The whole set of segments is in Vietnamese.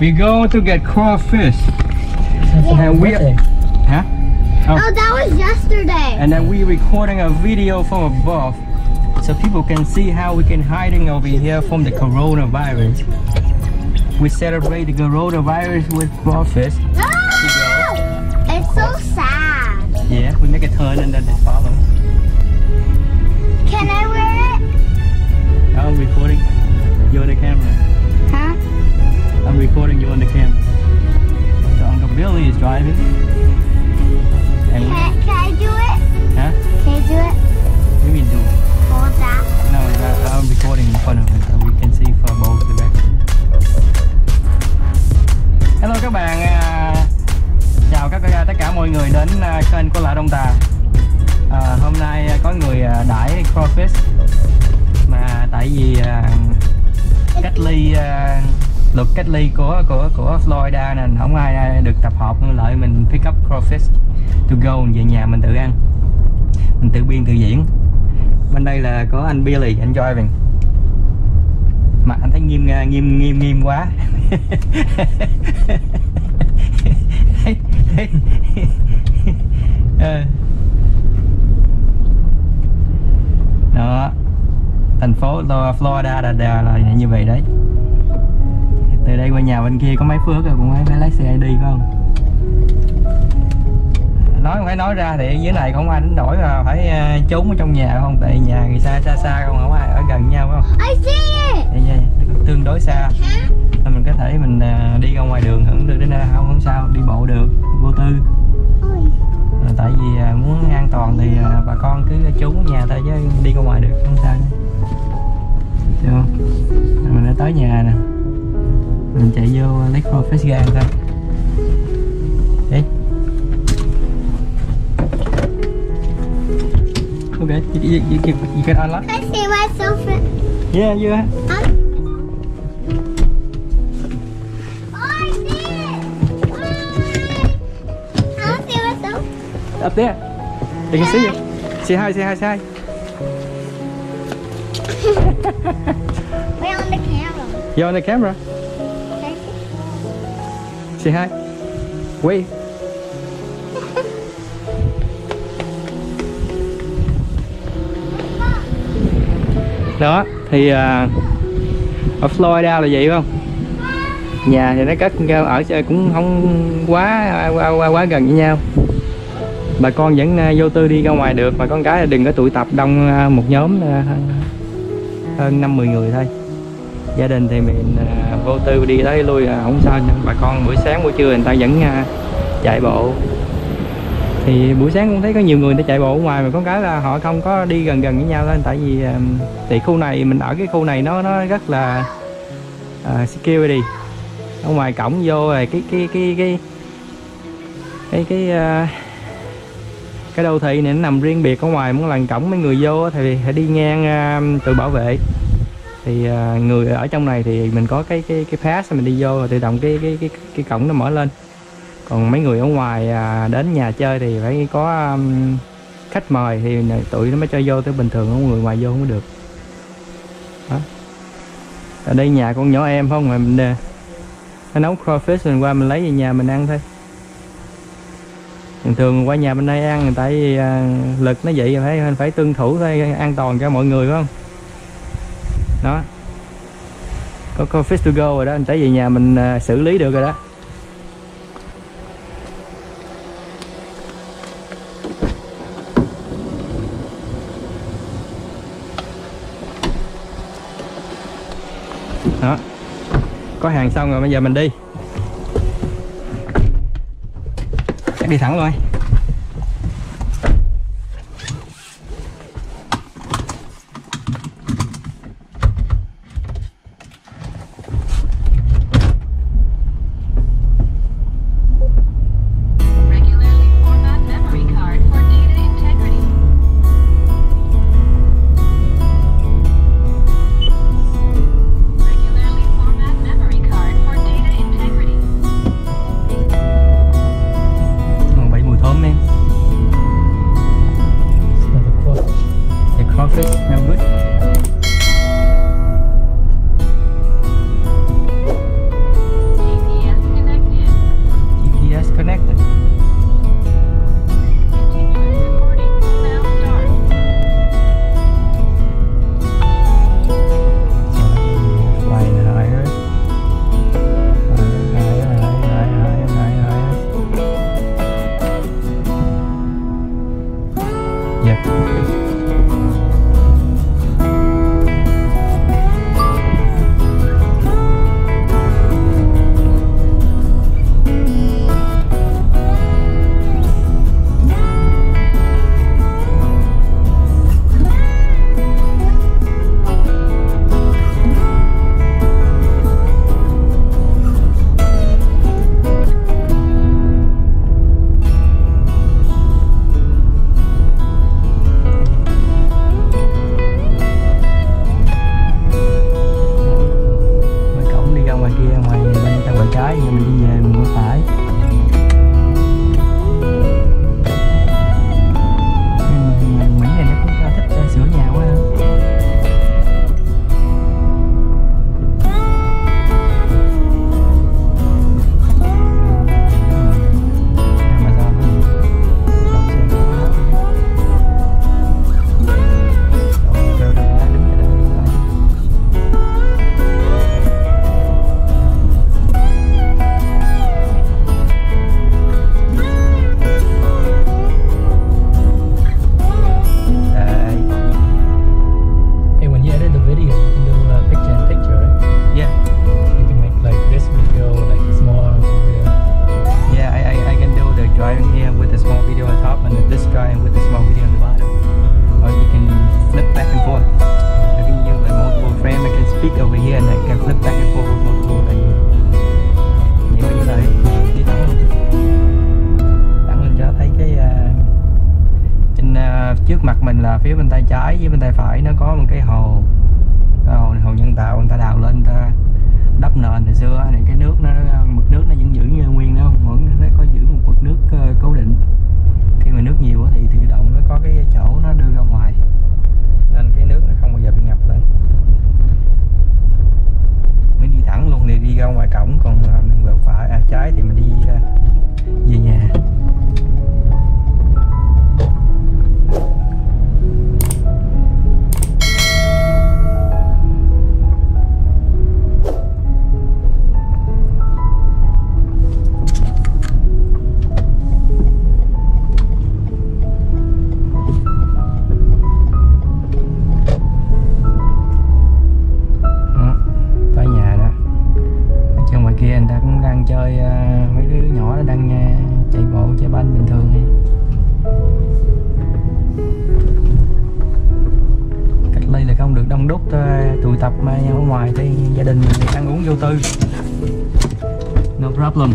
We go to get crawfish. Yeah. And we, huh? Oh, that was yesterday. And then we recording a video from above, so people can see how we can hiding over here from the coronavirus. We celebrate the coronavirus with crawfish. Ah! It's so sad. Yeah, we make a turn and then they follow. Can I wear it? I'm recording you on the camera. Huh? I'm recording you on the camera. So Uncle Billy is driving. And can I do it? Huh? Can I do it? What do you mean do it? Hold that. No, I'm recording in front of it so we can see for both the back. Hello các bạn, chào tất cả mọi người đến kênh của LaoDongTa. Hôm nay có người đãi crawfish mà tại vì cách ly, luật cách ly của Florida nên không ai được tập hợp, lại mình pick up crawfish to go, về nhà mình tự ăn, mình tự biên tự diễn. Bên đây là có anh Billy, anh Joy mình. Mặt anh thấy nghiêm quá. Đó, thành phố Florida là như vậy đấy. Từ đây qua nhà bên kia có mấy phước rồi, cũng phải lái xe đi phải không? Nói ra thì dưới này không ai đánh đổi mà phải trốn ở trong nhà không, tại nhà người xa không ai ở gần nhau phải không? Tương đối xa nên mình có thể mình đi ra ngoài đường hưởng được, đến đây không sao, đi bộ được vô tư. Tại vì muốn an toàn thì bà con cứ trốn ở nhà thôi chứ đi ra ngoài được không sao nữa. Được không? Mình đã tới nhà nè, mình chạy vô lấy crawfish ra thôi. Okay, you can unlock. Can I see myself in? Yeah, you have. Oh, I see it! Hi! I don't see myself. Up there. They can see you. Say hi, say hi, say hi. We're on the camera. You're on the camera? Okay. Say hi. Wait. Đó thì ở Florida là vậy không, nhà thì nó cách ở cũng không quá gần với nhau, bà con vẫn vô tư đi ra ngoài được, mà con cái là đừng có tụ tập đông, một nhóm hơn 50 người thôi, gia đình thì mình vô tư đi tới lui là không sao. Bà con buổi sáng buổi trưa người ta vẫn chạy bộ, thì buổi sáng cũng thấy có nhiều người ta chạy bộ ở ngoài, mà có cái là họ không có đi gần với nhau lên, tại vì khu này mình ở, cái khu này nó rất là security, ở ngoài cổng vô rồi cái đô thị này nó nằm riêng biệt ở ngoài, muốn lần cổng mấy người vô thì phải đi ngang tự bảo vệ, thì người ở trong này thì mình có cái pass mình đi vô rồi tự động cái cổng nó mở lên. Còn mấy người ở ngoài đến nhà chơi thì phải có khách mời thì tụi nó mới cho vô, tới bình thường không người ngoài vô không được. Đó. Ở đây nhà con nhỏ em không, mà mình nấu crawfish mình qua mình lấy về nhà mình ăn thôi. Bình thường qua nhà bên đây ăn, tại vì lực nó vậy phải tuân thủ thôi, an toàn cho mọi người phải không? Đó. Có crawfish to go rồi đó, anh tới về nhà mình xử lý được rồi đó. Đó, có hàng xong rồi, bây giờ mình đi, chắc đi thẳng luôn. trước mặt mình là phía bên tay trái với bên tay phải nó có một cái hồ, hồ nhân tạo người ta đào lên ta đắp nền hồi xưa thì cái nước nó, mực nước nó vẫn giữ như nguyên đó không, nó có giữ một mực nước cố định. Khi mà nước nhiều thì tự động nó có cái chỗ nó đưa ra ngoài nên cái nước nó không bao giờ bị ngập lên. Mình đi thẳng luôn thì đi ra ngoài cổng, còn mình vào phải trái thì mình đi về nhà. Tụ tập ở ngoài thì gia đình mình ăn uống vô tư, no problem.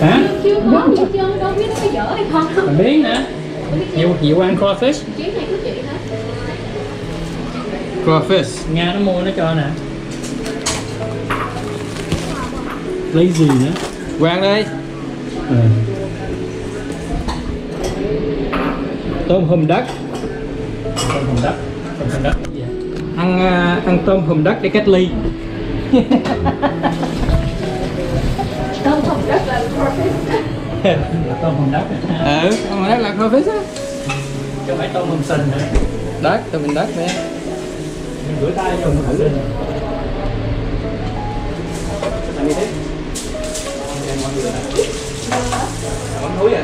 Hả? Chưa có gì chứ, đâu biết nó có dở hay không. Mình biết nè, chịu ăn crawfish. Crawfish, Nga nó mua nó cho nè. Lấy gì nữa? Quang đây. Tôm hùm đất. Tôm hùm đất. Tôm hùm đất. Ăn tôm hùm đất để cách ly. Tôm hùm đất là crawfish. Tôm hùm đất. Tôm hùm đất là crawfish á. Chứ phải tôm hùm sình hả? Đất, tôm hùm đất nè. Rửa tay cho mình thử. Làm gì thế? Món thúi à?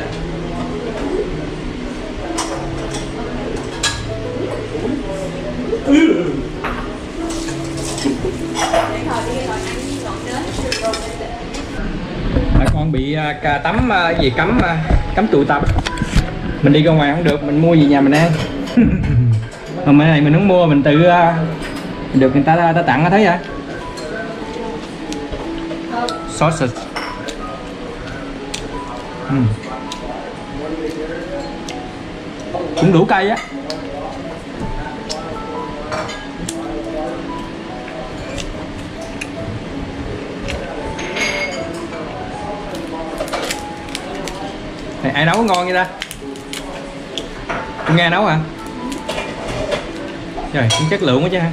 Con bị tắm gì cấm tụ tập. Mình đi ra ngoài không được, mình mua về nhà mình ăn. Hôm nay mình muốn mua mình tự được người ta tặng thấy vậy. Sausage. Cũng đủ cay á. Này, ai nấu ngon vậy ta? Nghe nấu hả? Trời, cũng chất lượng quá chứ ha.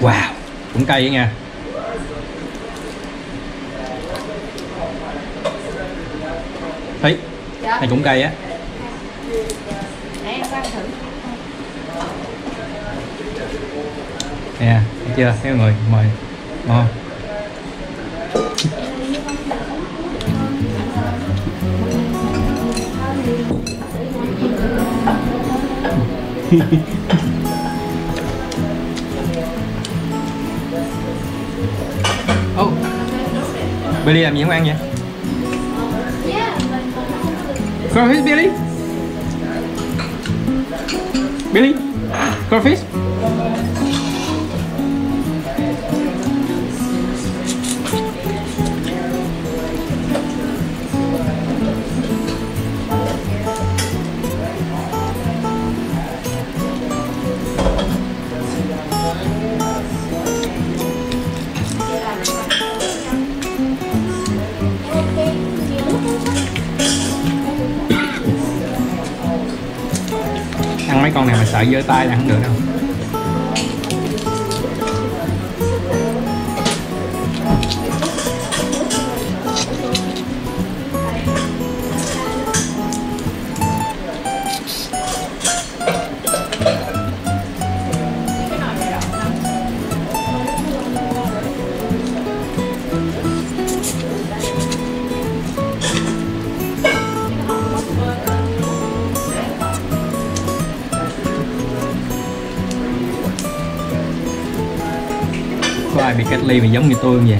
Wow, cũng cay vậy nha. Thấy, này cũng cay á. Nè, thấy chưa? Thấy mọi người, mời. Ngon. Oh. Billy làm gì không ăn vậy? Crawfish Billy. Billy. Crawfish. Mấy con này mà sợ giơ tay là không được đâu. cách ly mà giống như tôi không vậy?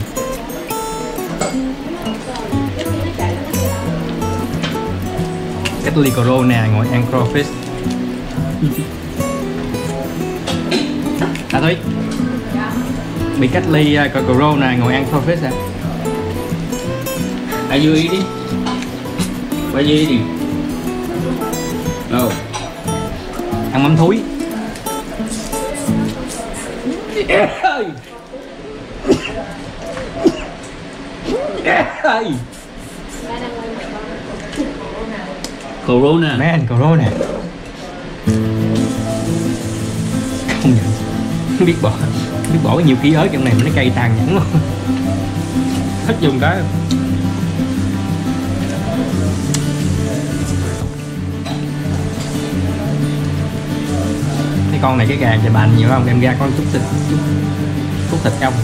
Cách ly Corona ngồi ăn crawfish. À thôi, bị cách ly Corona ngồi ăn crawfish à? Ở dưới đi, ở dưới đi. Đâu? Ăn mắm thúi. Yeah. Yeah. Corona, man, Corona. Không nhận. Biết bỏ nhiều ký ớt trong này mà nó cay tàn nhẫn luôn. Hết dùng cái. Cái con này cái gà chạy bành nhiều không? Em ra con chút thịt trong.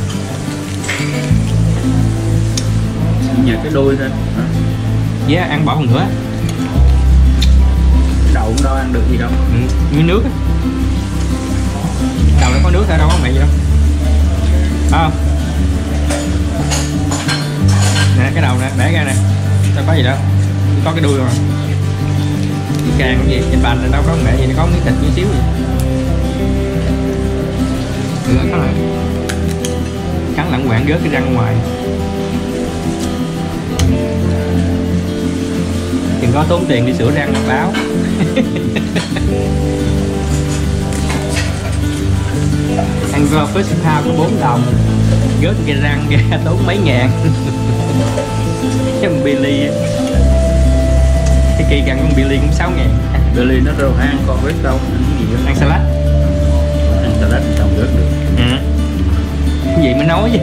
Nhặt cái đuôi ra. Giá yeah, ăn bỏ một nữa. Đậu cũng đâu ăn được gì đâu. Miếng nước á. Đậu nó có nước ở đâu không mẹ gì đâu. À. Nè cái đầu nè, bẻ ra nè. Đâu có gì đâu. Chỉ có cái đuôi rồi. Cái gà cũng vậy, trên bàn là đâu có mẹ gì, nó có miếng thịt chút xíu vậy. Cắn lẳng quảng gớt cái răng ngoài. Đừng có tốn tiền đi sửa răng đọc báo. Ăn crawfish thao có 4 đồng. Gớt cái răng ra tốn mấy ngàn. Cái con Billy, cái kỳ gần con Billy cũng 6 ngàn. Billy nó rau ăn còn rớt đâu. Ăn salad. Ăn salad thì không gớt được. Cái gì mới nói chứ.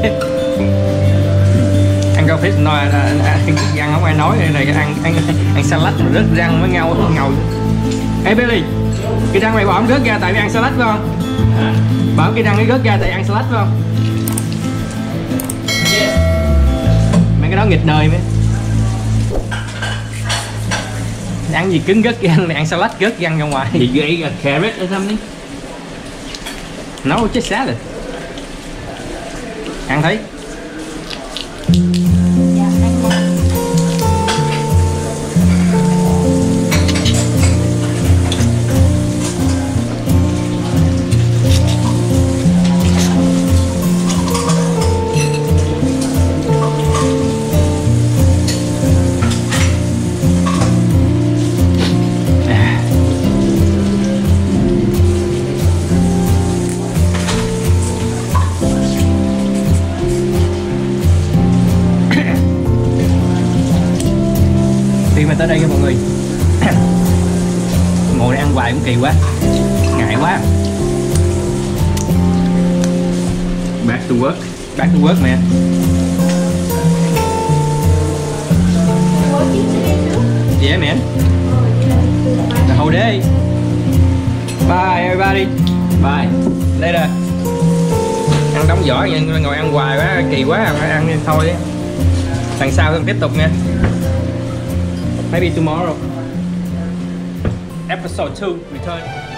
Ăn crawfish nói răng không ai nói này, ăn salad mà rớt răng mới ngầu. Ê Billy, cái răng mày bỏ không rớt ra tại vì ăn salad phải không? Bỏ cái răng ấy rớt ra tại ăn salad phải không? Mấy cái đó nghịch đời mới. Ăn gì cứng rớt răng này, ăn salad rớt răng ra ngoài. Gì vậy carrot hay something? No, just salad. Ăn thấy tới đây nha mọi người. Ngồi ăn hoài cũng kỳ quá, ngại quá. Back to work mẹ. Yeah man. The whole day. Bye everybody. Bye. Đây là ăn đóng giỏi nhưng ngồi ăn hoài quá kỳ quá, phải ăn nên thôi. Lần sau tiếp tục nha. Maybe tomorrow. Episode 2 return.